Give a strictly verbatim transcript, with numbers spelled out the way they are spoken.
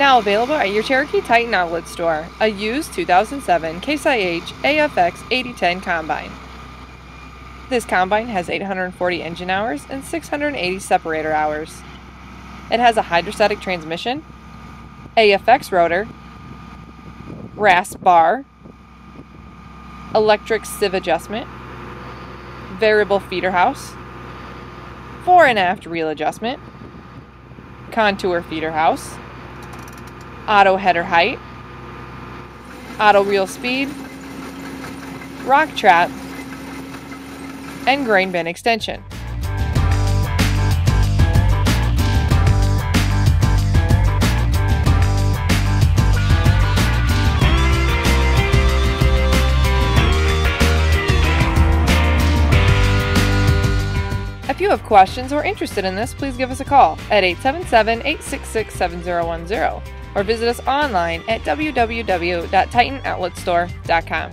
Now available at your Cherokee Titan Outlet Store, a used two thousand seven Case I H A F X eighty ten combine. This combine has eight hundred forty engine hours and six hundred eighty separator hours. It has a hydrostatic transmission, A F X rotor, rasp bar, electric sieve adjustment, variable feeder house, fore and aft reel adjustment, contour feeder house, auto header height, auto reel speed, rock trap, and grain bin extension. If you have questions or interested in this, please give us a call at eight seven seven, eight six six, seven zero one zero or visit us online at w w w dot titan outlet store dot com.